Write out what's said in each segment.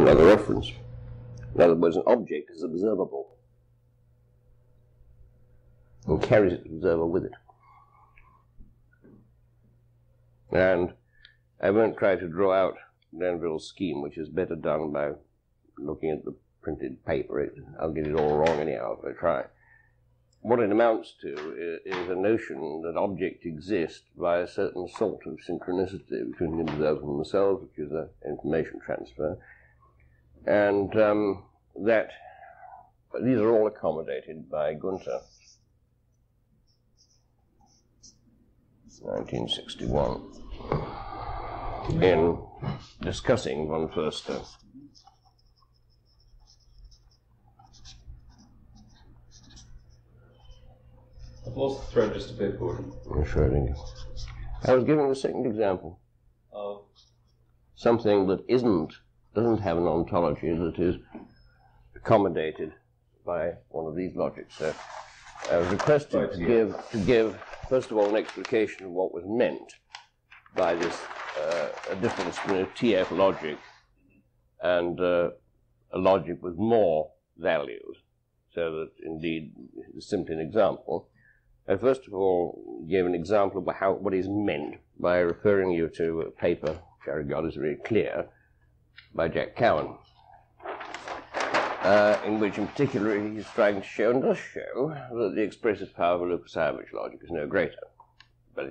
another reference. In other words, an object is observable and carries its observer with it. And I won't try to draw out Granville's scheme, which is better done by looking at the printed paper. I'll get it all wrong anyhow if I try. What it amounts to is a notion that objects exist by a certain sort of synchronicity between the observer and themselves, which is an information transfer, and that these are all accommodated by Günther, 1961, in discussing von Foerster. I've lost the thread just a bit, Gordon. Schrödinger. I was giving the second example. Oh. Something that doesn't have an ontology, that is accommodated by one of these logics. So I was requested to give first of all an explication of what was meant by this a difference between a TF logic and a logic with more values. So that indeed it's simply an example. I first of all gave an example of what is meant by referring you to a paper, which I regard as very clear, by Jack Cowan, in which in particular he's trying to show, and does show, that the expressive power of Lukasiewicz logic is no greater, but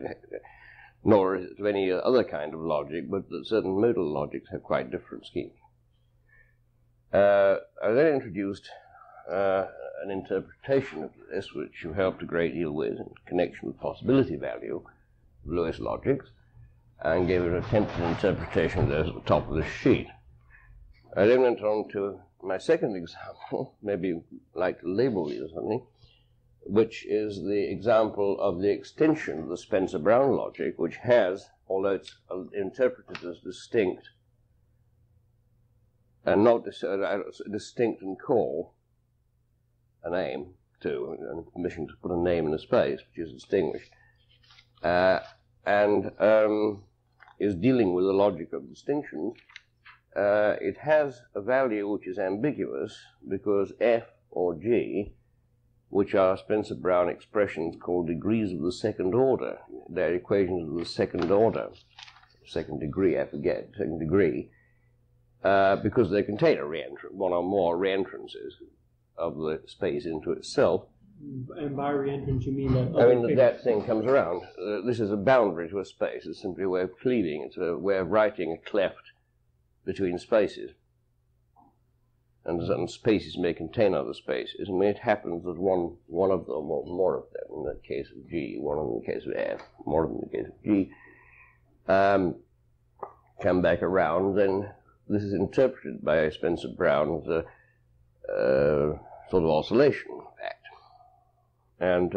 nor is it of any other kind of logic, but that certain modal logics have quite different schemes. I then introduced an interpretation of this, which you helped a great deal with in connection with possibility value of Lewis logics, and gave an attempted interpretation of those at the top of the sheet. I then went on to my second example, maybe you'd like to label these or something, which is the example of the extension of the Spencer-Brown logic, which has, although it's interpreted as distinct and not distinct and call, a name, too, and permission to put a name in a space, which is distinguished, and is dealing with the logic of distinction. It has a value which is ambiguous because F or G, which are Spencer-Brown expressions called degrees of the second order, they're equations of the second order, second degree, I forget, second degree, because they contain a reentrant, one or more reentrances of the space into itself. And by reentrance you mean that... I mean that thing comes around. This is a boundary to a space. It's simply a way of cleaving. It's a way of writing a cleft between spaces. And certain spaces may contain other spaces. And when it happens that one of them, or more of them, in the case of G, one in the case of F, more of them in the case of G, come back around, then this is interpreted by Spencer-Brown as a sort of oscillation, in fact. And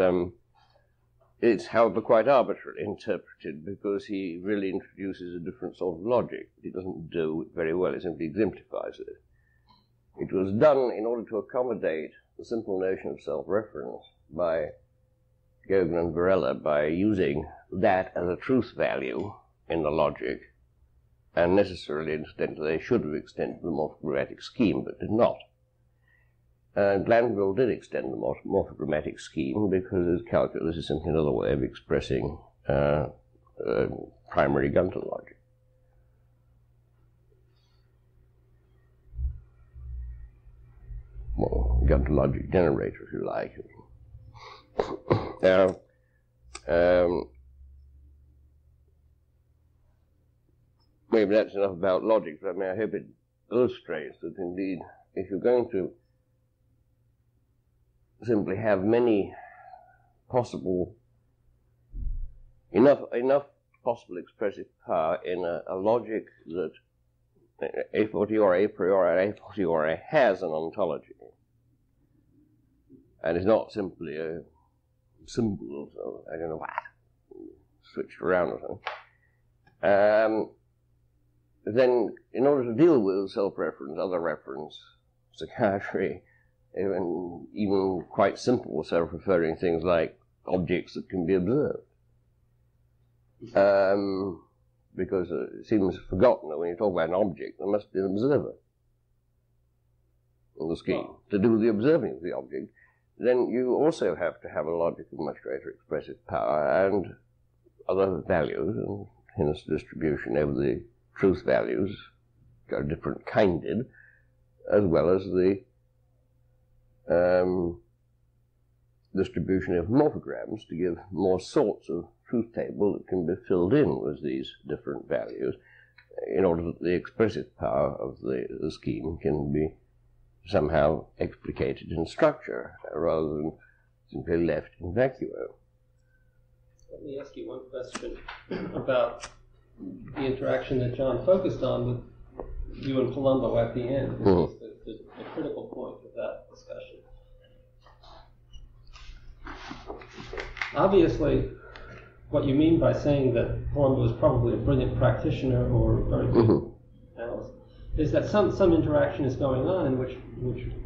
it's, however, quite arbitrarily interpreted because he really introduces a different sort of logic. He doesn't do it very well, it simply exemplifies it. It was done in order to accommodate the simple notion of self-reference by Goguen and Varela by using that as a truth value in the logic, and necessarily, incidentally, they should have extended the morphogrammatic scheme, but did not. Glanville did extend the morphogrammatic scheme because his calculus is simply another way of expressing primary Günther logic. Well, Günther logic generator, if you like. Now, maybe that's enough about logic, but I mean, I hope it illustrates that indeed, if you're going to simply have many possible, enough possible expressive power in a logic that a fortiori has an ontology, and it's not simply a symbol of, I don't know, switched around or something. Then, in order to deal with self-reference, other reference, psychiatry, even quite simple self-referring things like objects that can be observed. Because it seems forgotten that when you talk about an object, there must be an observer. in the scheme to do the observing of the object, then you also have to have a logic of much greater expressive power and other values, and hence distribution over the truth values, which are different kinded, as well as the distribution of morphograms to give more sorts of truth table that can be filled in with these different values, in order that the expressive power of the scheme can be somehow explicated in structure, rather than simply left in vacuo. Let me ask you one question about the interaction that John focused on with you and Colombo at the end. This is the critical point of that discussion. Obviously, what you mean by saying that Colombo is probably a brilliant practitioner or a very good analyst is that some interaction is going on in which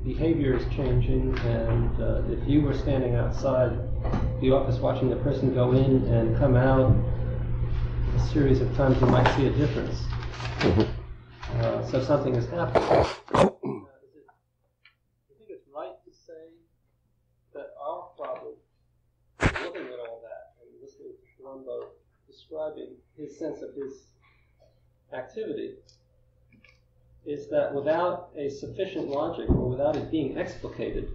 behavior is changing, and if you were standing outside the office watching the person go in and come out a series of times, you might see a difference. So something has happened. Do you think it's right to say that our problem, looking at all that and listening to Colombo describing his sense of his activity, is that without a sufficient logic, or without it being explicated,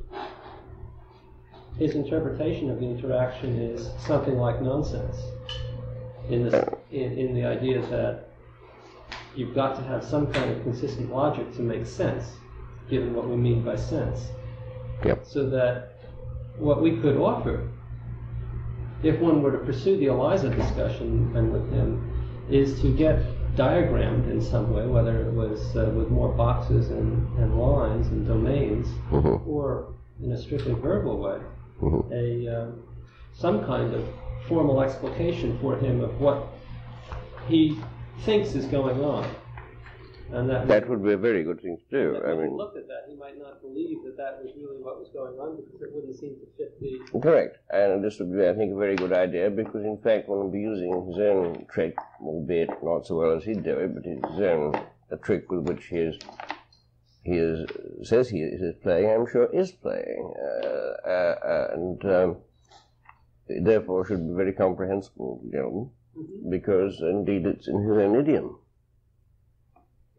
his interpretation of the interaction is something like nonsense, in the idea that you've got to have some kind of consistent logic to make sense, given what we mean by sense. Yep. So that what we could offer, if one were to pursue the Eliza discussion and with him, is to get diagrammed in some way, whether it was with more boxes and lines and domains, or in a strictly verbal way, some kind of formal explication for him of what he thinks is going on. And that would be a very good thing to do. I mean, if he looked at that, he might not believe that that was really what was going on, because it wouldn't seem to fit the... Correct. And this would be, I think, a very good idea, because, in fact, one would be using his own trick, albeit not so well as he'd do it, but his own, a trick with which he is playing, I'm sure is playing, and it therefore should be very comprehensible, gentlemen, because, indeed, it's in his own idiom.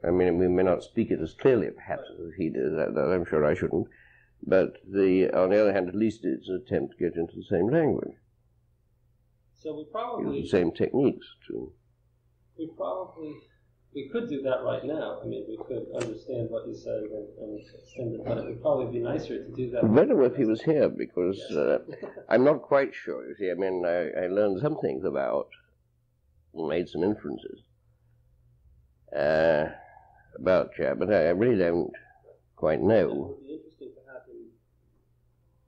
I mean, we may not speak it as clearly, perhaps, as he does. That I'm sure I shouldn't. But on the other hand, at least it's an attempt to get into the same language. So we probably use the same techniques too. We could do that right now. I mean, we could understand what you said and extend it, but it would probably be nicer to do that. Better if he was here, because I'm not quite sure. You see, I mean, I learned some things about, made some inferences about Chad, but I really don't quite know. It would be interesting to have him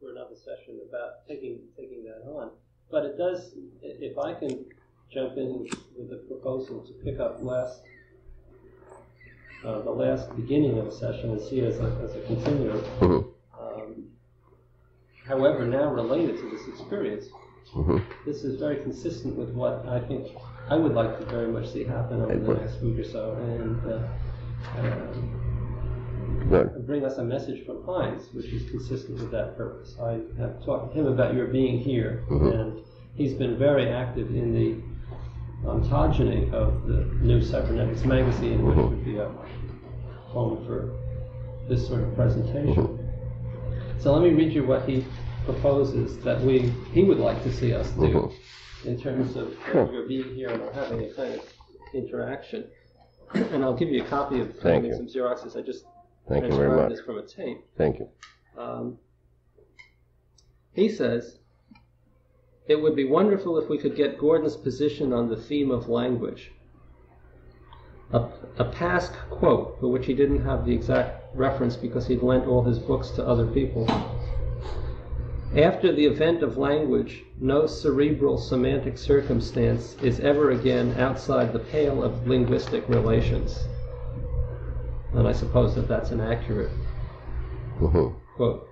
for another session about taking that on. But it does, if I can jump in with a proposal to pick up the last beginning of a session and see it as a continuum. However, now related to this experience, this is very consistent with what I think I would like to very much see happen over the next week or so, and bring us a message from Heinz, which is consistent with that purpose. I have talked to him about your being here, and he's been very active in the ontogeny of the New Cybernetics magazine, which would be a home for this sort of presentation. So let me read you what he proposes that he would like to see us do. In terms of your being here and we're having a kind of interaction. And I'll give you a copy of some Xeroxes. I just transcribed this from a tape. Thank you. He says, it would be wonderful if we could get Gordon's position on the theme of language. A past quote, for which he didn't have the exact reference because he'd lent all his books to other people. After the event of language, no cerebral semantic circumstance is ever again outside the pale of linguistic relations. And I suppose that that's an accurate quote.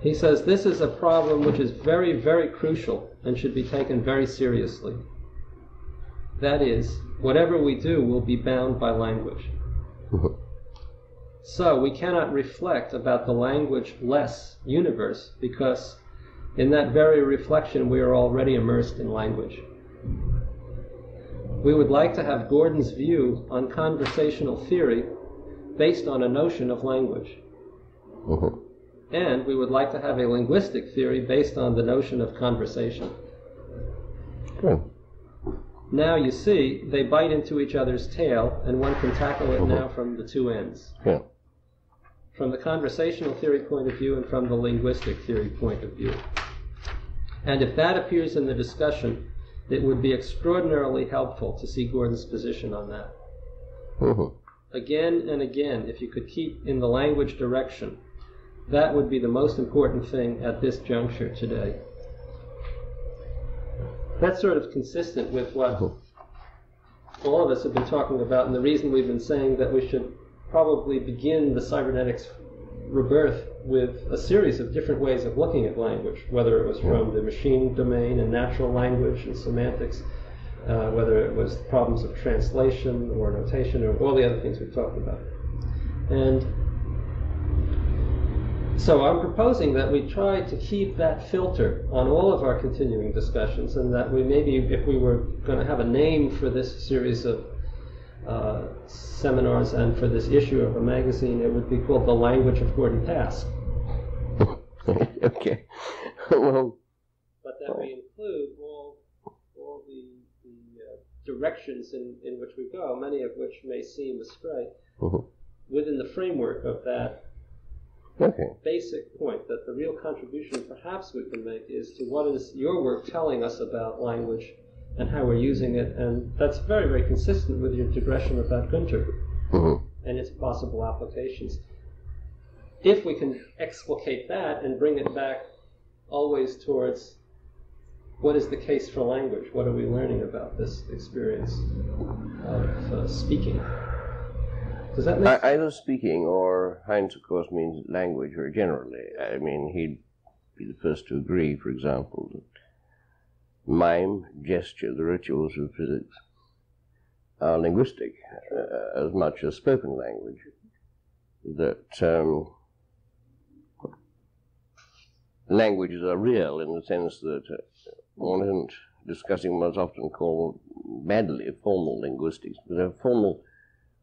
He says, this is a problem which is very, very crucial and should be taken very seriously. That is, whatever we do will be bound by language. So we cannot reflect about the language-less universe, because in that very reflection we are already immersed in language. We would like to have Gordon's view on conversational theory based on a notion of language. Mm-hmm. And we would like to have a linguistic theory based on the notion of conversation. Okay. Now you see, they bite into each other's tail, and one can tackle it now from the two ends. Yeah. From the conversational theory point of view and from the linguistic theory point of view. And if that appears in the discussion, it would be extraordinarily helpful to see Gordon's position on that. Mm-hmm. Again and again, if you could keep in the language direction, that would be the most important thing at this juncture today. That's sort of consistent with what all of us have been talking about, and the reason we've been saying that we should probably begin the cybernetics rebirth with a series of different ways of looking at language, whether it was from the machine domain and natural language and semantics, whether it was the problems of translation or notation or all the other things we've talked about. And so I'm proposing that we try to keep that filter on all of our continuing discussions, and that we maybe, if we were going to have a name for this series of seminars and for this issue of a magazine, it would be called The Language of Gordon Pass. Okay. Well, but that we include all the directions in which we go, many of which may seem astray, within the framework of that basic point, that the real contribution perhaps we can make is to what is your work telling us about language and how we're using it, and that's very, very consistent with your digression about Günther and its possible applications. If we can explicate that and bring it back always towards what is the case for language, what are we learning about this experience of speaking? Does that make sense? Either speaking or Heinz, of course, means language or generally. I mean, he'd be the first to agree, for example, that mime, gesture, the rituals of physics are linguistic as much as spoken language. That languages are real in the sense that one isn't discussing what's often called badly formal linguistics, but a formal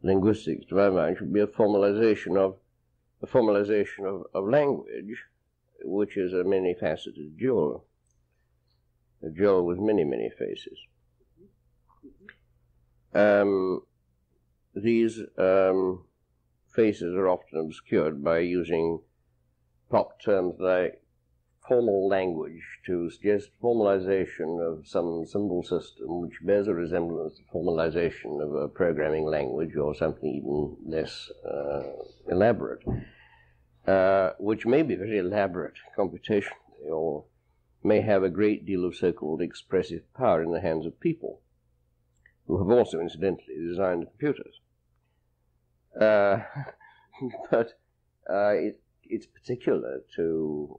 linguistics, to my mind, should be a formalization of language, which is a many-faceted jewel, a jewel with many, many faces. These faces are often obscured by using pop terms like formal language to suggest formalization of some symbol system which bears a resemblance to formalization of a programming language or something even less elaborate, which may be very elaborate computationally or may have a great deal of so-called expressive power in the hands of people who have also incidentally designed computers. But it's particular to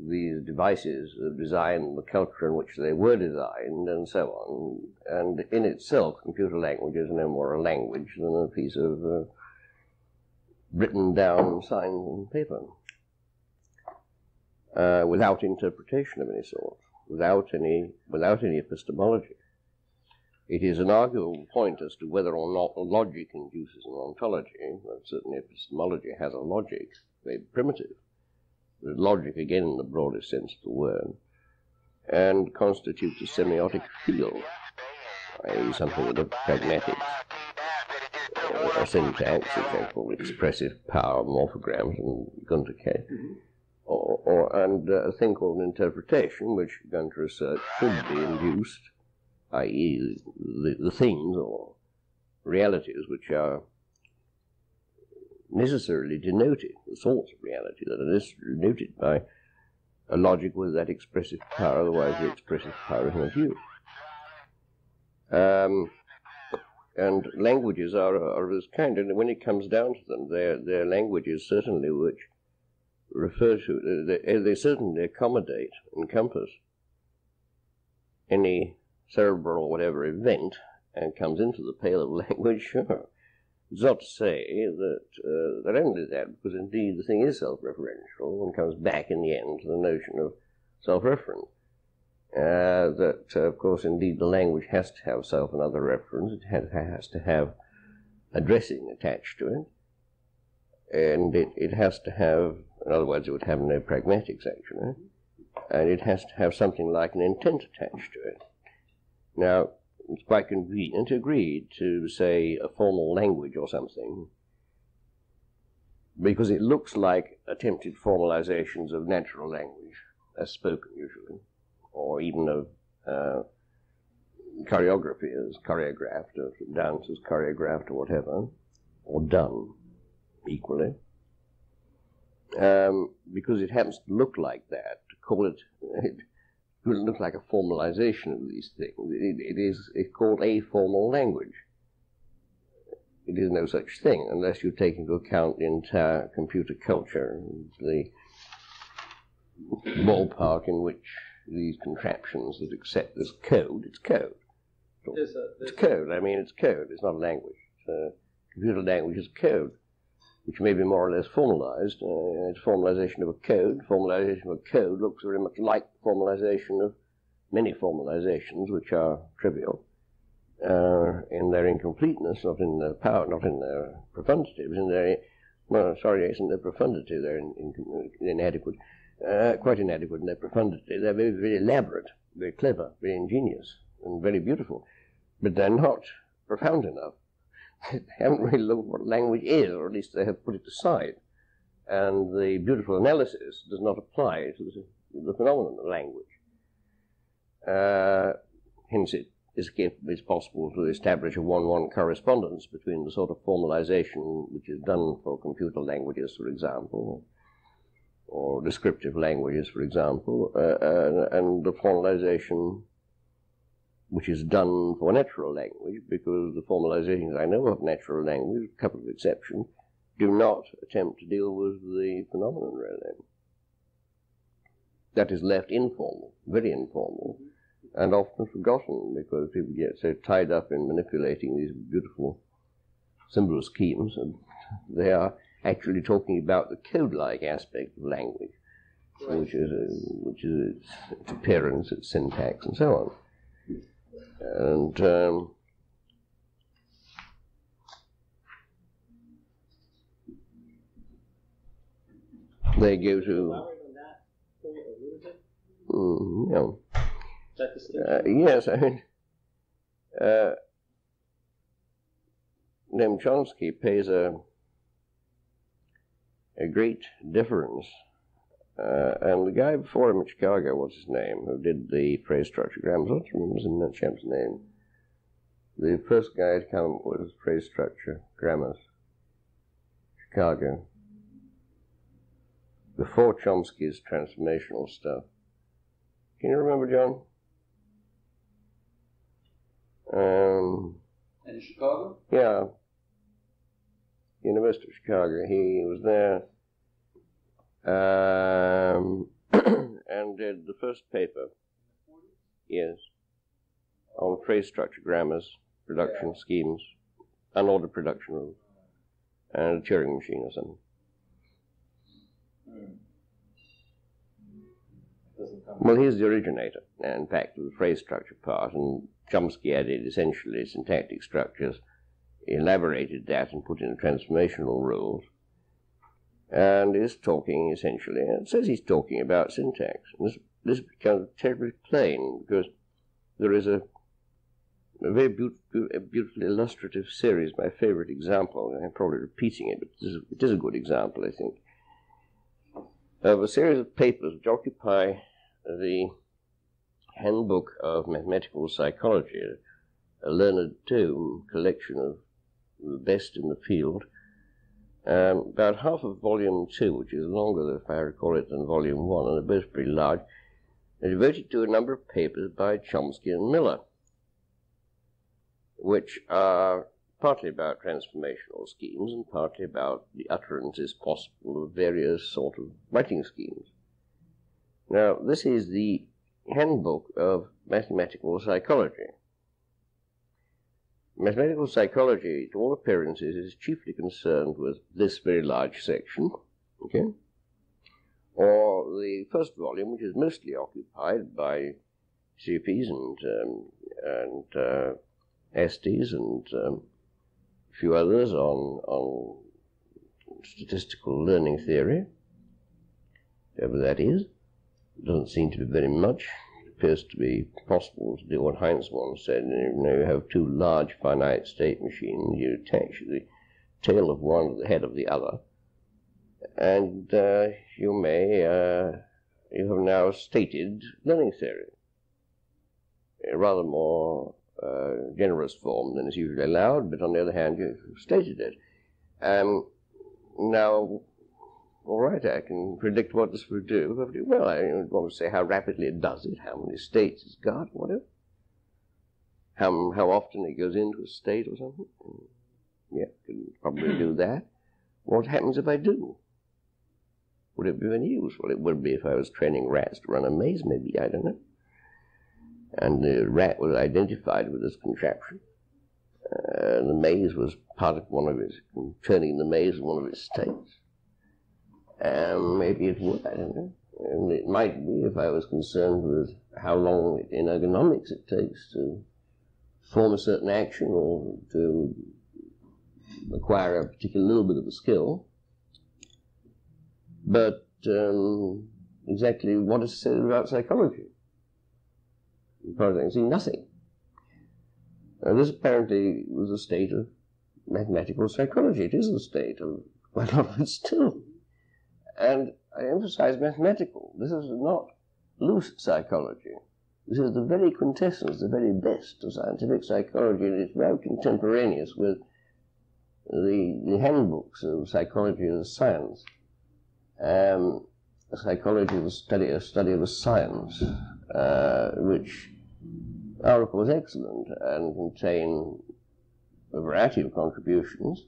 these devices of design, the culture in which they were designed, and so on. And in itself, computer language is no more a language than a piece of written down signs on paper, without interpretation of any sort, without any epistemology. It is an arguable point as to whether or not logic induces an ontology, but certainly epistemology has a logic, very primitive. Logic, again, in the broadest sense of the word, and constitutes a semiotic field, i.e., something of the pragmatics, a syntax, example, expressive power, morphograms, and Günther K, and a thing called an interpretation, which Günther asserts should be induced, i.e., the things or realities which are necessarily denoted, the source of reality that is denoted by a logic with that expressive power, otherwise the expressive power is not used. And languages are of this kind, and when it comes down to them, they're languages certainly which refer to, they certainly accommodate, encompass any cerebral or whatever event and comes into the pale of language, sure. It's not to say that they're only that, because indeed the thing is self-referential. One comes back in the end to the notion of self-reference. Of course, indeed the language has to have self and other reference. It has to have addressing attached to it. And it has to have, in other words, it would have no pragmatics, actually. And it has to have something like an intent attached to it. Now, it's quite convenient, agreed, to say a formal language or something, because it looks like attempted formalizations of natural language, as spoken usually, or even of choreography as choreographed, or dance as choreographed, or whatever, or done equally. Because it happens to look like that, to call it, it doesn't look like a formalization of these things. It's called a formal language. It is no such thing unless you take into account the entire computer culture, and the ballpark in which these contraptions that accept this code, it's code. It's code, I mean it's code, it's not language. Computer language is code, which may be more or less formalized. It's formalization of a code. Formalization of a code looks very much like formalization of many formalizations, which are trivial in their incompleteness, not in their power, not in their profundity, but in their, well, sorry, it's in their profundity, they're inadequate, quite inadequate in their profundity. They're very, very elaborate, very clever, very ingenious, and very beautiful, but they're not profound enough. They haven't really looked at what language is, or at least they have put it aside. And the beautiful analysis does not apply to the phenomenon of language. Hence, it is possible to establish a one-to-one correspondence between the sort of formalization which is done for computer languages, for example, or descriptive languages, for example, and the formalization which is done for natural language, because the formalizations I know of natural language, a couple of exceptions, do not attempt to deal with the phenomenon, really. That is left informal, very informal, and often forgotten, because people get so tied up in manipulating these beautiful symbol schemes, and they are actually talking about the code-like aspect of language, which is its appearance, its syntax, and so on. And they go to. No. Yes, I mean, Noam Chomsky pays a great deference, and the guy before him in Chicago, what's his name, who did the phrase structograms, I don't remember that champ's name. The first guy to come up with phrase structure grammars, Chicago, before Chomsky's transformational stuff. Can you remember, John? In Chicago? Yeah. University of Chicago. He was there. And did the first paper, yes, on phrase structure grammars, production schemes, unordered production rules, and a Turing machine or something. Well, he's the originator, in fact, of the phrase structure part, and Chomsky added essentially syntactic structures, elaborated that and put in transformational rules. And is talking essentially, and it says he's talking about syntax. And this becomes terribly plain, because there is a very beautifully illustrative series, my favorite example, and I'm probably repeating it, but it is a good example, I think, of a series of papers which occupy the Handbook of Mathematical Psychology, a learned tome, collection of the best in the field. About half of volume 2, which is longer, if I recall it, than volume 1, and they're both pretty large, are devoted to a number of papers by Chomsky and Miller, which are partly about transformational schemes and partly about the utterances possible of various sort of writing schemes. Now, this is the Handbook of Mathematical Psychology. Mathematical psychology, to all appearances, is chiefly concerned with this very large section, okay, or the first volume, which is mostly occupied by CPs and STs and a few others on statistical learning theory, whatever that is. It doesn't seem to be very much. It appears to be possible to do what Heinz once said. You know, you have two large finite state machines, you attach the tail of one to the head of the other, and you may, you have now stated learning theory, a rather more generous form than is usually allowed, but on the other hand, you've stated it. Now, all right, I can predict what this will do perfectly well. I don't want to say how rapidly it does it, how many states it's got, whatever, how often it goes into a state or something. Yeah, can probably do that. What happens if I do? Would it be of any use? Well, it would be if I was training rats to run a maze, maybe, I don't know. And the rat was identified with this contraption. The maze was part of one of its, turning the maze in one of its states. Maybe it would, I don't know. And it might be if I was concerned with how long in ergonomics it takes to form a certain action or to acquire a particular little bit of a skill. But exactly what is said about psychology? As far as I can see, nothing. Now, this apparently was a state of mathematical psychology. It is a state of quite a lot of it still. And I emphasize mathematical. This is not loose psychology. This is the very quintessence, the very best of scientific psychology. It is very contemporaneous with the handbooks of psychology as science. Psychology is a study of a science, which are, of course, excellent and contain a variety of contributions,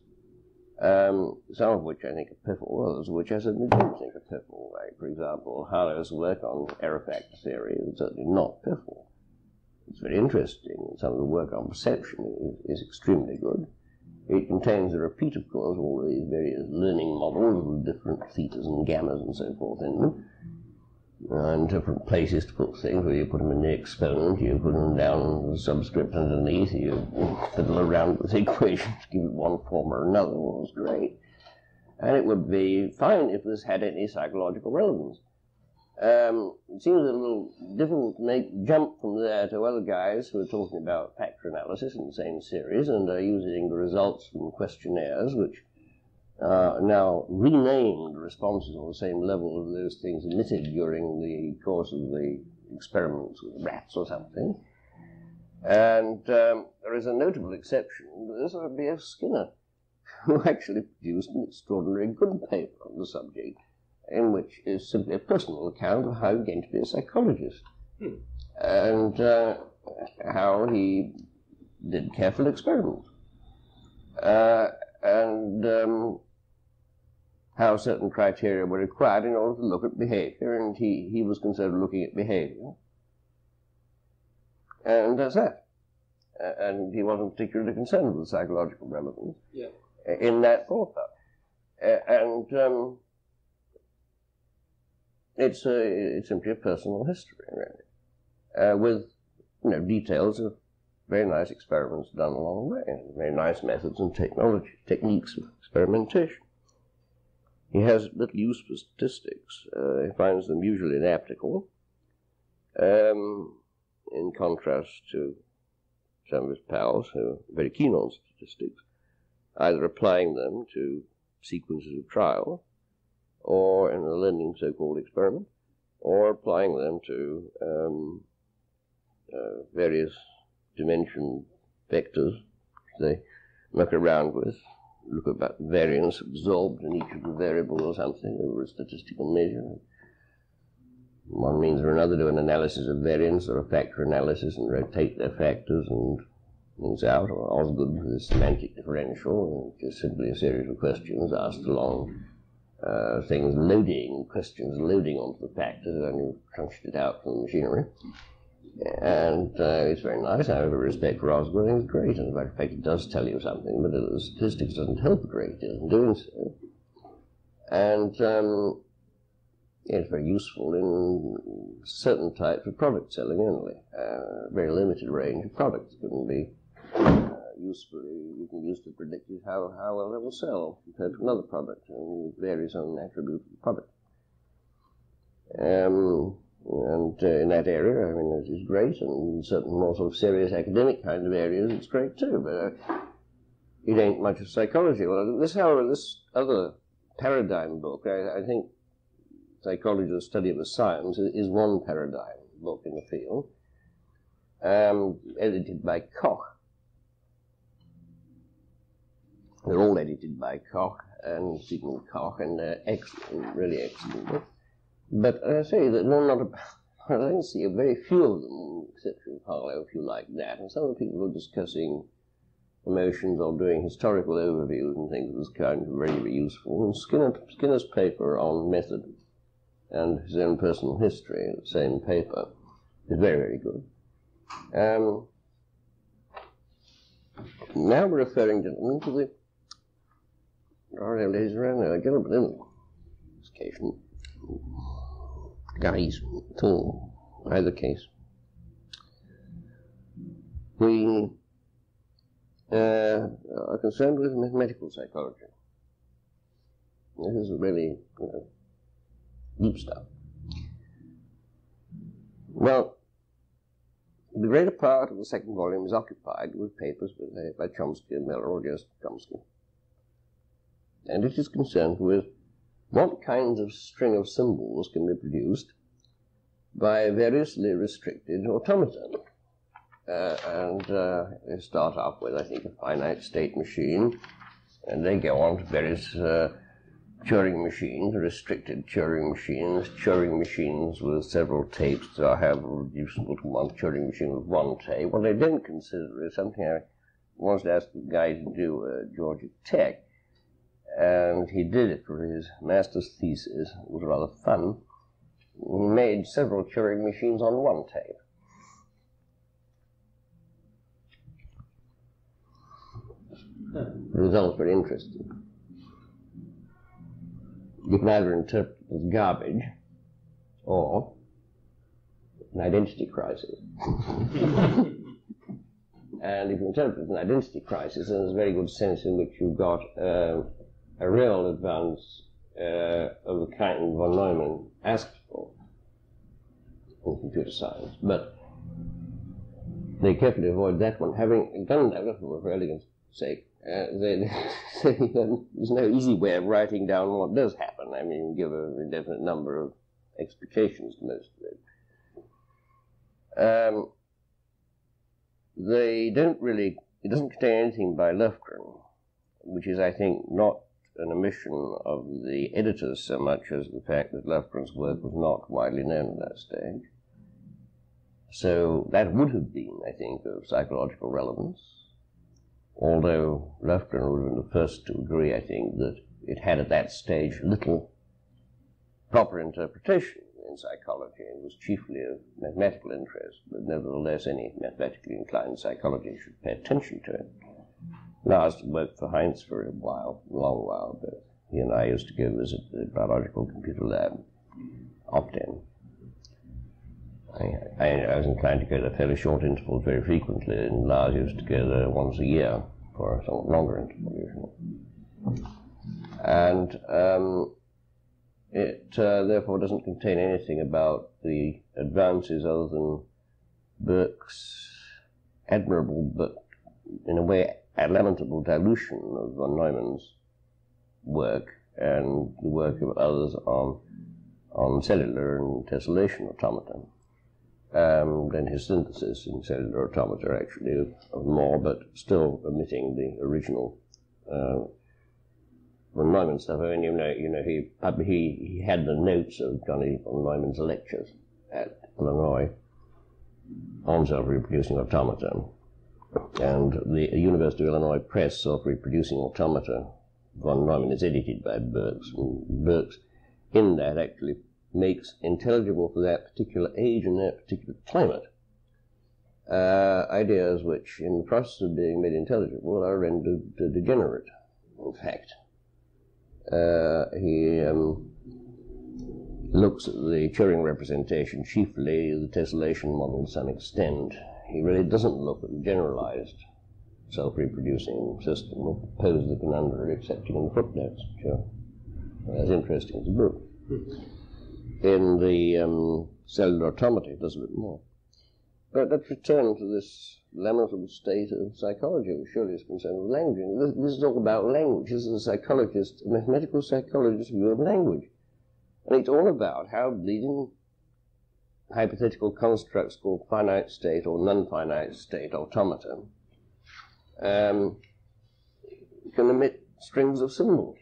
some of which I think are pitiful, others of which I certainly don't think are pitiful. Like, for example, Harlow's work on error factor theory is certainly not pitiful. It's very interesting. Some of the work on perception is extremely good. It contains a repeat, of course, all these various learning models with different thetas and gammas and so forth in them, and different places to put things, where you put them in the exponent, you put them down in the subscript underneath, you fiddle around with equations, give it one form or another. It was great. And it would be fine if this had any psychological relevance. It seems a little difficult to make jump from there to other guys who are talking about factor analysis in the same series and are using the results from questionnaires, which are now renamed responses on the same level of those things emitted during the course of the experiments with rats or something. And there is a notable exception. This is B.F. Skinner, who actually produced an extraordinarily good paper on the subject, in which is simply a personal account of how he came to be a psychologist, and how he did careful experiments, and how certain criteria were required in order to look at behavior, and he was concerned with looking at behavior, and that's that. And he wasn't particularly concerned with psychological relevance in that author. It's simply a personal history, really, with, you know, details of very nice experiments done along the way, and very nice methods and techniques of experimentation. He has little use for statistics. He finds them usually inapplicable, in contrast to some of his pals who are very keen on statistics, either applying them to sequences of trial, or in a learning so-called experiment, or applying them to various dimension vectors they muck around with, look about variance absorbed in each of the variables or something over a statistical measure. One means or another do an analysis of variance or a factor analysis and rotate their factors and things out, or Osgood with a semantic differential, which is simply a series of questions asked along things loading, questions loading onto the factors, and you crunched it out from the machinery. And it's very nice. I have a respect for Osgood. It's great. And as a matter of fact, it does tell you something, but the statistics doesn't help a great deal in doing so. And it's very useful in certain types of product selling only. A very limited range of products can be useful. You can use to predict how well they will sell compared to another product, and it varies on the attribute of the product. And in that area, I mean, it is great, and in certain more sort of serious academic kind of areas, it's great too, but it ain't much of psychology. Well, this other paradigm book, I think Psychology, the Study of a Science, is one paradigm book in the field, edited by Koch. They're all edited by Koch and Sigmund Koch, and they're excellent, really excellent books. But I say that they're not I don't see very few of them, except for Harlow, if you like that. And some of the people are discussing emotions or doing historical overviews and things of this kind are very, very useful. And Skinner's paper on method and his own personal history, the same paper, is very, very good. Now we're referring, gentlemen, to the ladies around there. I get up at them. This occasion. Guys, at all, either case. We are concerned with mathematical psychology. This is really, deep stuff. Well, the greater part of the second volume is occupied with papers by Chomsky and Miller, or just Chomsky. And it is concerned with what kinds of string of symbols can be produced by variously restricted automata. They start off with, I think, a finite state machine, and they go on to various Turing machines, restricted Turing machines with several tapes that are however reducible to one Turing machine with one tape. What they don't consider is something I once asked the guy to do at Georgia Tech, and he did it for his master's thesis. It was rather fun. He made several Turing machines on one tape. The results were interesting. You can either interpret it as garbage or an identity crisis. And if you interpret an identity crisis, then there's a very good sense in which you've got a real advance of the kind von Neumann asked for in computer science, but they carefully avoid that one. Having done that for elegance sake, there's no easy way of writing down what does happen. I mean, you give a definite number of explications to most of it. They don't really, it doesn't contain anything by Lofgren, which is, I think, not an omission of the editors so much as the fact that Lofgren's work was not widely known at that stage. So that would have been, I think, of psychological relevance, although Lofgren would have been the first to agree, I think, that it had at that stage little proper interpretation in psychology. It was chiefly of mathematical interest, but nevertheless any mathematically inclined psychology should pay attention to it. Lars worked for Heinz for a while, a long while, but he and I used to go visit the Biological Computer Lab, opt-in. I was inclined to go there fairly short intervals very frequently, and Lars used to go there once a year for a somewhat longer interval usually. And it therefore doesn't contain anything about the advances other than Burke's admirable but in a way a lamentable dilution of von Neumann's work and the work of others on cellular and tessellation automata, and his synthesis in cellular automata actually of more, but still omitting the original von Neumann stuff. I mean, you know, he had the notes of Johnny von Neumann's lectures at Illinois on self-reproducing automata. And the University of Illinois Press of Reproducing Automata, von Neumann, is edited by Burks. And Burks, in that, actually makes intelligible for that particular age and that particular climate ideas which, in the process of being made intelligible, are rendered degenerate, in fact. He looks at the Turing representation, chiefly the tessellation model to some extent. He really doesn't look at the generalized self-reproducing system, or pose the conundrum, except in the footnotes, which are as interesting to Burke. In the cellular automata, it does a bit more. But let's return to this lamentable state of psychology, which surely is concerned with language. This is all about language. This is a psychologist, a mathematical psychologist's view of language. And it's all about how bleeding hypothetical constructs called finite state or non-finite state automata can emit strings of symbols.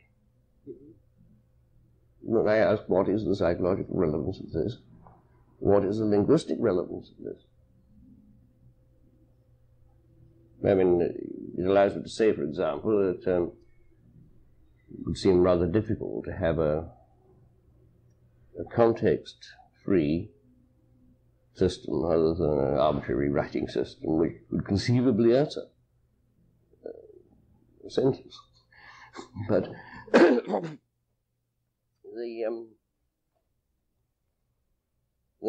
When I ask, what is the psychological relevance of this? What is the linguistic relevance of this? I mean, it allows me to say, for example, that it would seem rather difficult to have a context-free system other than an arbitrary writing system which would conceivably utter a sentence. But then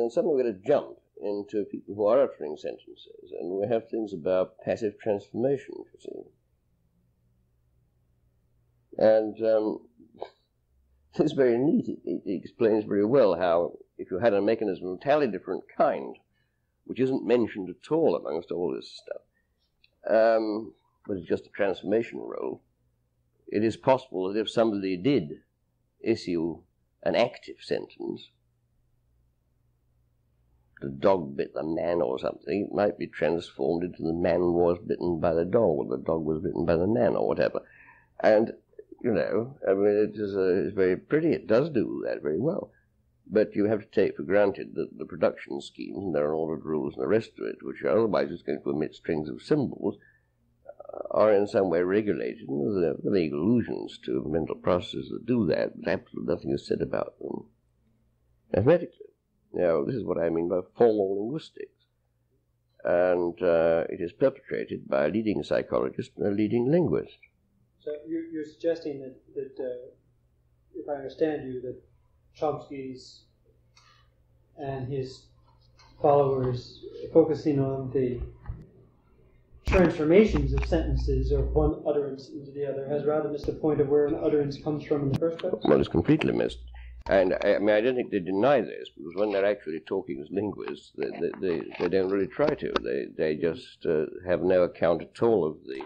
suddenly we're going to jump into people who are uttering sentences, and we have things about passive transformation, you see. And it's very neat. It explains very well how, if you had a mechanism of entirely different kind, which isn't mentioned at all amongst all this stuff, but it's just a transformation role, it is possible that if somebody did issue an active sentence, the dog bit the man or something, it might be transformed into the man was bitten by the dog, or the dog was bitten by the man, or whatever. And, you know, I mean, it's very pretty. It does do that very well. But you have to take for granted that the production schemes, and there are ordered rules and the rest of it, which are otherwise just going to emit strings of symbols, are in some way regulated, and there are vague allusions to mental processes that do that, but absolutely nothing is said about them mathematically. Now, this is what I mean by formal linguistics, and it is perpetrated by a leading psychologist and a leading linguist. So you're suggesting that if I understand you, that Chomsky's and his followers focusing on the transformations of sentences or one utterance into the other has rather missed the point of where an utterance comes from in the first place? Well, it's completely missed. And I mean, I don't think they deny this, because when they're actually talking as linguists, they don't really try to. They just have no account at all of the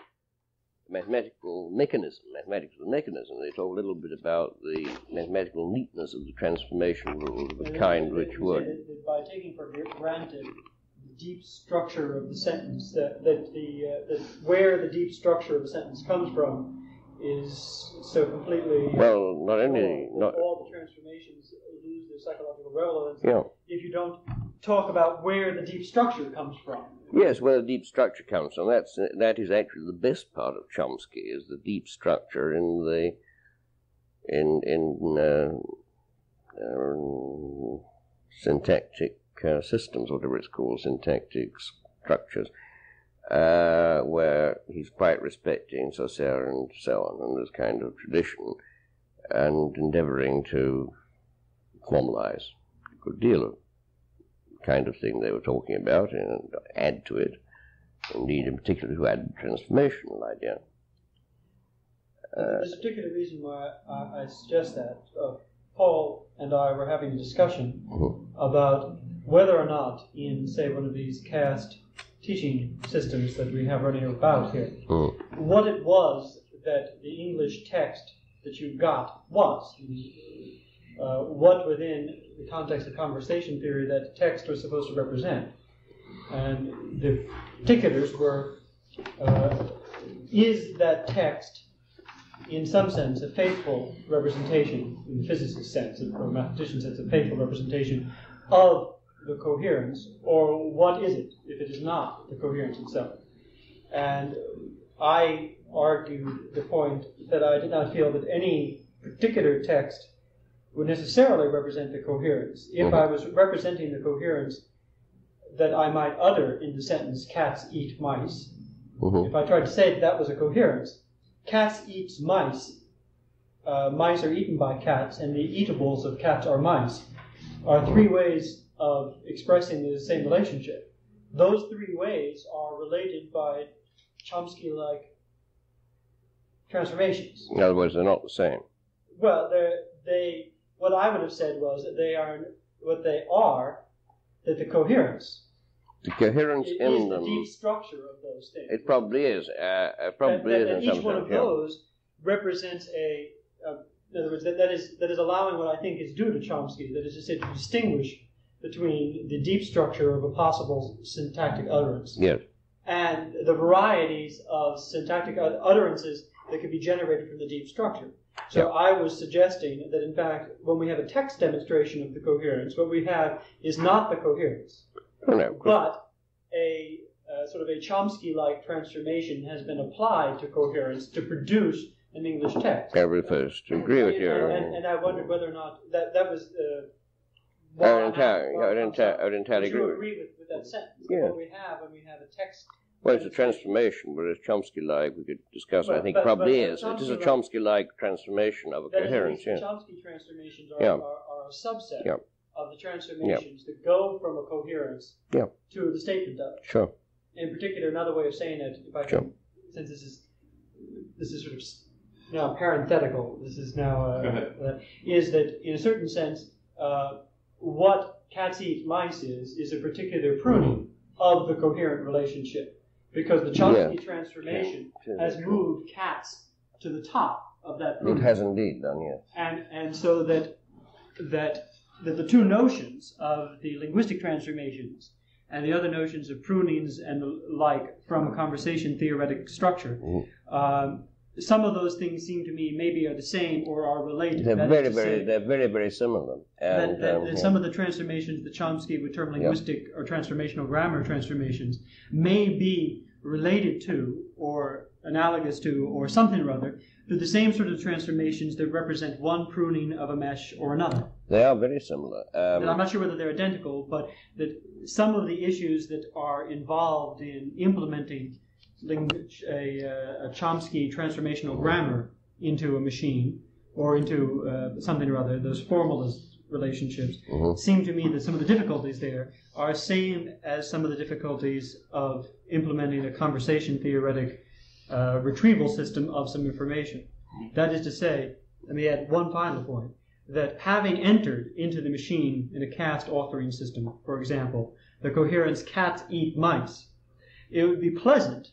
mathematical mechanism. They talk a little bit about the mathematical neatness of the transformation rules of a kind which would. That by taking for granted the deep structure of the sentence, that where the deep structure of a sentence comes from, is so completely well. Not only all the transformations lose their psychological relevance, yeah, if you don't talk about where the deep structure comes from. Yes, where the deep structure comes from. That is actually the best part of Chomsky, is the deep structure in the syntactic systems, whatever it's called, syntactic structures. Where he's quite respecting Saussure and so on, and this kind of tradition, and endeavoring to formalize a good deal of the kind of thing they were talking about and add to it, indeed, in particular, to add a transformational idea. There's a particular reason why I suggest that. Paul and I were having a discussion about whether or not, in, say, one of these CAST teaching systems that we have running about here, what it was that the English text that you got was. What within the context of conversation theory that text was supposed to represent. And the particulars were, is that text, in some sense, a faithful representation, in the physicist's sense, or mathematician's sense, a faithful representation of the coherence, or what is it if it is not the coherence itself? And I argued the point that I did not feel that any particular text would necessarily represent the coherence. If I was representing the coherence, that I might utter in the sentence, cats eat mice. Mm-hmm. If I tried to say it, that was a coherence. Cats eats mice. Mice are eaten by cats, and the eatables of cats are mice, are three ways of expressing the same relationship. Those three ways are related by Chomsky-like transformations. In other words, they're not the same. Well, they. What I would have said was that they are what they are. That the coherence in them is the deep structure of those things. It probably is. Probably is. And each one of those represents a. In other words, that is allowing what I think is due to Chomsky. That is to say, to distinguish between the deep structure of a possible syntactic utterance. Yes. And the varieties of syntactic utterances that can be generated from the deep structure. So I was suggesting that, in fact, when we have a text demonstration of the coherence, what we have is not the coherence, but a sort of a Chomsky-like transformation has been applied to coherence to produce an English text. I refuse to agree with you. And I wondered whether or not that was... I would entirely agree. You agree with that sentence. Yeah. What we have when we have a text... Well, it's a transformation, but it's Chomsky-like. We could discuss. Well, I think probably is. It is a Chomsky-like transformation of a coherence. Yeah. Chomsky transformations are a subset of the transformations that go from a coherence to the statement of it. Sure. In particular, another way of saying it, if I can, since this is sort of now parenthetical. This is now is that in a certain sense, what cats eat mice is a particular pruning of the coherent relationship. Because the Chomsky transformation has moved cats to the top of that. It has indeed done, yes. And so that the two notions of the linguistic transformations and the other notions of prunings and the like from a conversation theoretic structure, some of those things seem to me maybe are the same or are related. They're very, very similar. And that some of the transformations that Chomsky would term linguistic or transformational grammar transformations may be related to or analogous to or something or other to the same sort of transformations that represent one pruning of a mesh or another. They are very similar. And I'm not sure whether they're identical, but that some of the issues that are involved in implementing a Chomsky transformational grammar into a machine or into something or other, those formalist relationships, seem to me that some of the difficulties there are same as some of the difficulties of implementing a conversation theoretic retrieval system of some information. That is to say, let me add one final point, that having entered into the machine in a CAST authoring system, for example, the coherence cats eat mice, it would be pleasant,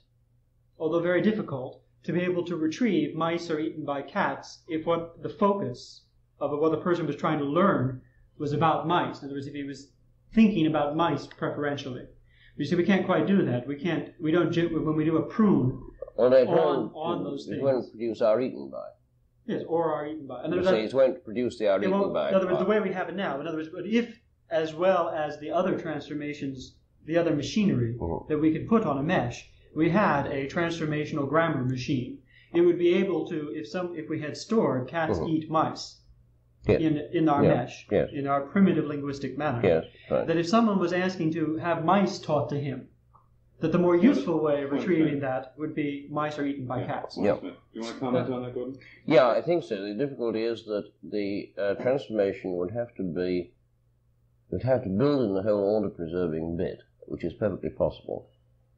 although very difficult, to be able to retrieve mice are eaten by cats if what the focus of what the person was trying to learn was about mice. In other words, if he was thinking about mice preferentially. You see, we can't quite do that. We can't. We don't. When we do a prune on those things, it won't produce are eaten by. Yes, or are eaten by. You say it won't produce the are eaten by. In other words, the way we have it now. In other words, but if as well as the other transformations, the other machinery that we could put on a mesh, we had a transformational grammar machine. It would be able to, if we had stored cats eat mice in our mesh, in our primitive linguistic manner, that if someone was asking to have mice taught to him, that the more useful way of retrieving that would be mice are eaten by cats. You want to comment on that, Gordon? Yeah, I think so. The difficulty is that the transformation would have to build in the whole order-preserving bit, which is perfectly possible.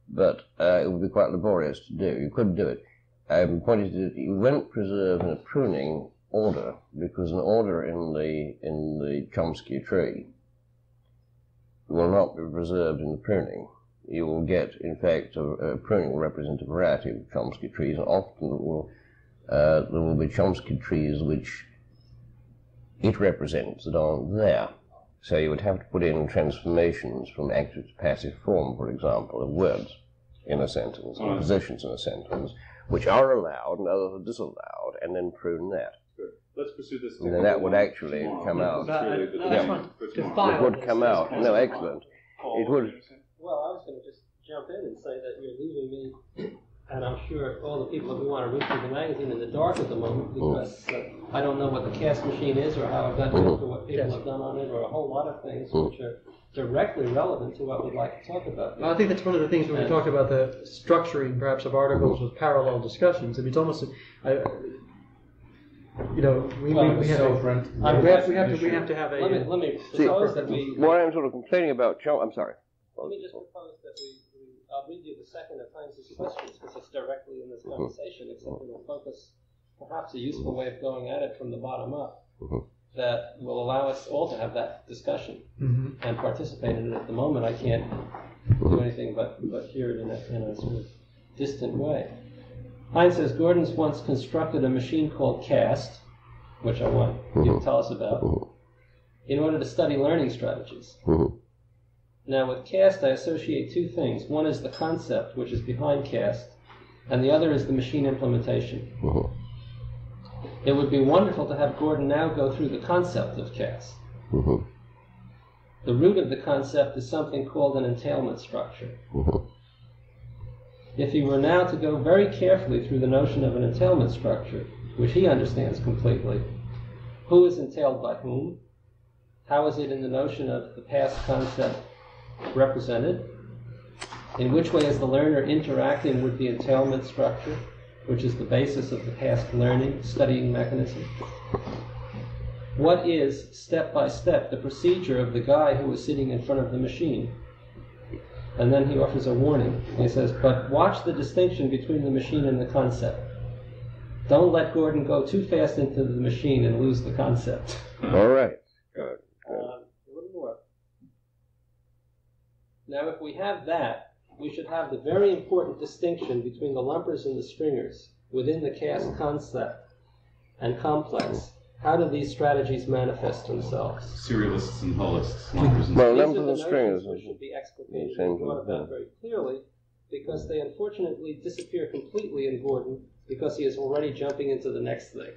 But it would be quite laborious to do. You could do it. The point is that you won't preserve in a pruning order, because an order in the Chomsky tree will not be preserved in the pruning. You will get, in fact, a pruning will represent a variety of Chomsky trees, and often there will be Chomsky trees which it represents that aren't there. So you would have to put in transformations from active to passive form, for example, of words in a sentence, or positions in a sentence, which are allowed and others are disallowed, and then prune that. Good. Let's pursue this. And then that would actually come out. It would come out. No, excellent. It would. Well, I was going to just jump in and say that you're leaving me, and I'm sure all the people who want to read through the magazine in the dark at the moment, because I don't know what the CAST machine is or how I've gotten into what people have done on it or a whole lot of things which are directly relevant to what we'd like to talk about. Well, I think that's one of the things when we talked about the structuring, perhaps, of articles with parallel discussions. I mean, it's almost, you know, we had different. We have to have a. Let me propose that we. What I'm sort of complaining about, Joe. I'm sorry. Let me just propose that we I'll read you the second of Heinz's questions because it's directly in this conversation, except it will focus, perhaps, a useful way of going at it from the bottom up. That will allow us all to have that discussion and participate in it. At the moment, I can't do anything but hear it in a sort of distant way. Heinz says, Gordon's once constructed a machine called CAST, which I want you to tell us about, in order to study learning strategies. Now, with CAST, I associate two things. One is the concept, which is behind CAST, and the other is the machine implementation. It would be wonderful to have Gordon now go through the concept of CAST. The root of the concept is something called an entailment structure. If he were now to go very carefully through the notion of an entailment structure, which he understands completely, who is entailed by whom, how is it in the notion of the past concept represented, in which way is the learner interacting with the entailment structure, which is the basis of the past learning, studying mechanism. What is, step by step, the procedure of the guy who is sitting in front of the machine? And then he offers a warning. He says, but watch the distinction between the machine and the concept. Don't let Gordon go too fast into the machine and lose the concept. All right. Good. A little more. Now, if we have that, we should have the very important distinction between the lumpers and the stringers within the CAST concept and complex. How do these strategies manifest themselves? Serialists and holists, lumpers and stringers. Well, lumpers and stringers should be explicated and thought about very clearly, because they unfortunately disappear completely in Gordon because he is already jumping into the next thing.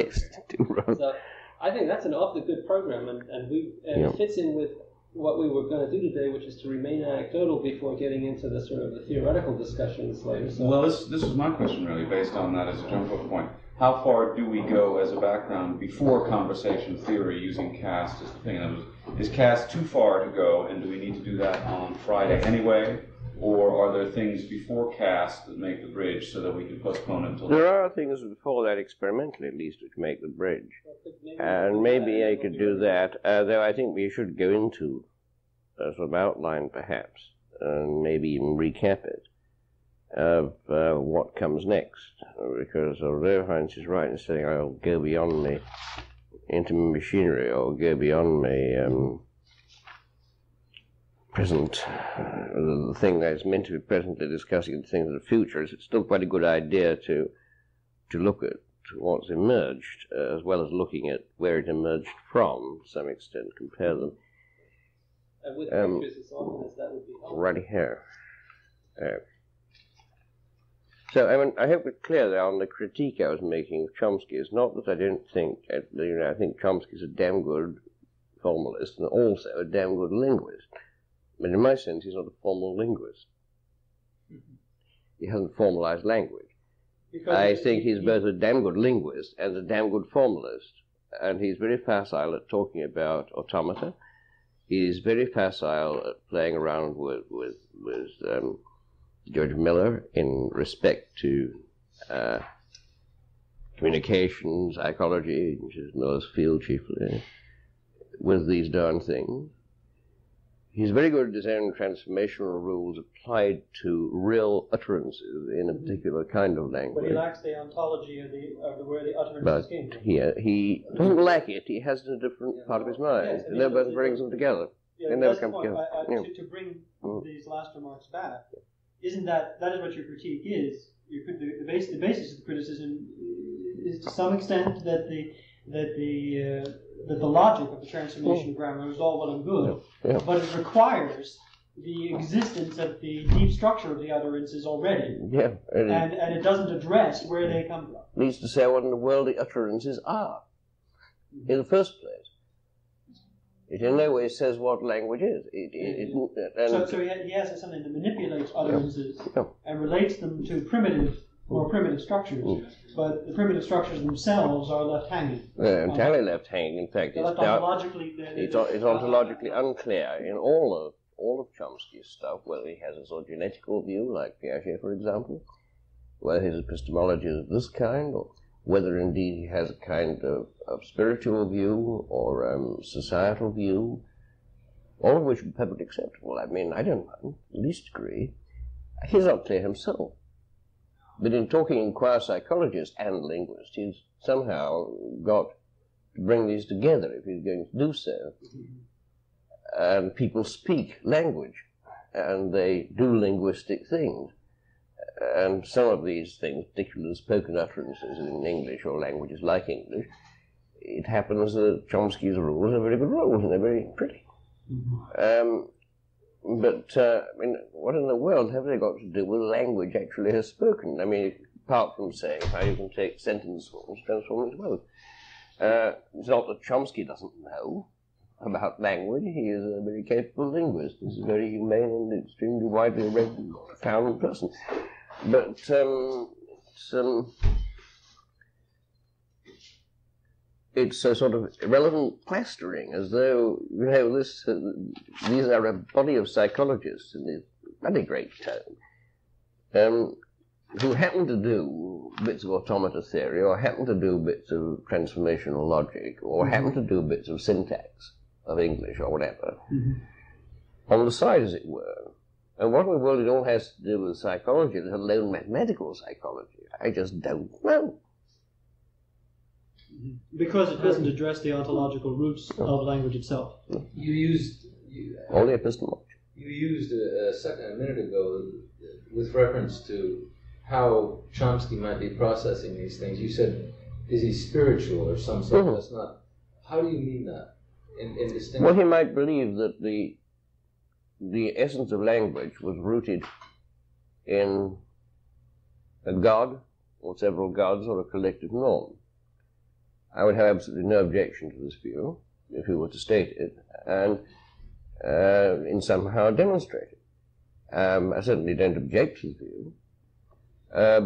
Yes, too wrong. So I think that's an awfully good program, and it fits in with what we were going to do today, which is to remain anecdotal before getting into the sort of the theoretical discussions later. So well, this was my question really, based on that as a jump-off point. How far do we go as a background before conversation theory using CAST as the thing? Is CAST too far to go, and do we need to do that on Friday anyway? Or are there things before CAST that make the bridge so that we can postpone until... There are things before that, experimentally at least, which make the bridge. And maybe I could do that, though I think we should go into a sort of outline, perhaps, and maybe even recap it, of what comes next. Because although Heinz is right in saying, I'll go beyond the intimate machinery, or go beyond the... present, the thing that is meant to be presently discussing the things of the future, is it's still quite a good idea to look at what's emerged, as well as looking at where it emerged from, to some extent, compare them. And with pictures as often as that would be helpful. Right here. So, I mean, I hope it's clear that on the critique I was making of Chomsky, it's not that I don't think, you know, I think Chomsky's a damn good formalist and also a damn good linguist. But in my sense, he's not a formal linguist. He hasn't formalized language. Because I think he's both a damn good linguist and a damn good formalist. And he's very facile at talking about automata. He's very facile at playing around with George Miller in respect to communication, psychology, which is Miller's field chiefly, with these darn things. He's very good at his own transformational rules applied to real utterances in a particular kind of language. But he lacks the ontology of the where the utterances came from. He doesn't lack it. He has it in a different part of his mind. Yes, and nobody brings them together. Yeah, they never come together. To bring these last remarks back, isn't that is what your critique is? The basis of the criticism is to some extent that the logic of the transformation of grammar is all well and good, but it requires the existence of the deep structure of the utterances already, and it doesn't address where they come from. It needs to say what in the world the utterances are, in the first place. It in no way says what language is. So he has something that manipulates utterances and relates them to primitive or primitive structures, but the primitive structures themselves are left hanging. Entirely left hanging. In fact, it's ontologically unclear in all of Chomsky's stuff, whether he has a sort of genetical view, like Piaget, for example, whether his epistemology is of this kind, or whether indeed he has a kind of spiritual view or societal view, all of which are perfectly acceptable. I mean, I don't mind, at least degree. He's not clear himself. But in talking in choir psychologists and linguists, he's somehow got to bring these together if he's going to do so. And people speak language, and they do linguistic things. And some of these things, particularly spoken utterances in English or languages like English, it happens that Chomsky's rules are very good rules, and they're very pretty. I mean, what in the world have they got to do with language actually as spoken? I mean, apart from saying how you can take sentence forms, transform them into words. It's not that Chomsky doesn't know about language. He is a very capable linguist. He's a very humane and extremely widely read and profound person. But it's a sort of irrelevant plastering, as though, you know, this, these are a body of psychologists in this bloody great tome, who happen to do bits of automata theory, or happen to do bits of transformational logic, or happen to do bits of syntax of English, or whatever, on the side, as it were. And what in the world it all has to do with psychology, let alone mathematical psychology, I just don't know. Because it doesn't address the ontological roots of language itself. You used... only epistemology. You used a minute ago, with reference to how Chomsky might be processing these things. You said, is he spiritual or some sort? That's not... How do you mean that? In distinction? Well, he might believe that the essence of language was rooted in a god, or several gods, or a collective norm. I would have absolutely no objection to this view, if he were to state it, and in somehow demonstrate it. I certainly don't object to the view,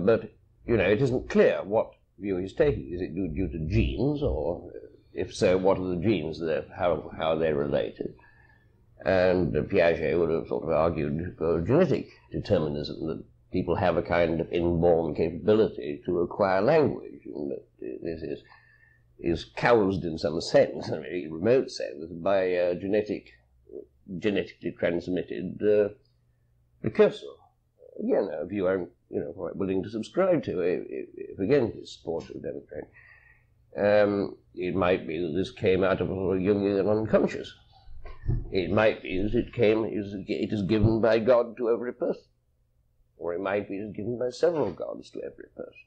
but, you know, it isn't clear what view he's taking. Is it due to genes, or if so, what are the genes, how are they related? And Piaget would have sort of argued for genetic determinism, that people have a kind of inborn capability to acquire language, and that this is housed in some sense, in a very remote sense, by genetically transmitted precursor. Again, a view I'm quite willing to subscribe to, if again it's supported by demonstration. It might be that this came out of a Jungian unconscious. It might be that it is given by God to every person, or it might be it is given by several gods to every person.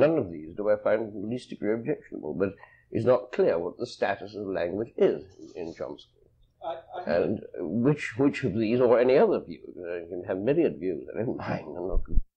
None of these do I find in the least degree objectionable, but it's not clear what the status of language is in Chomsky. And which of these, or any other view, I can have myriad views, I don't mind, I'm not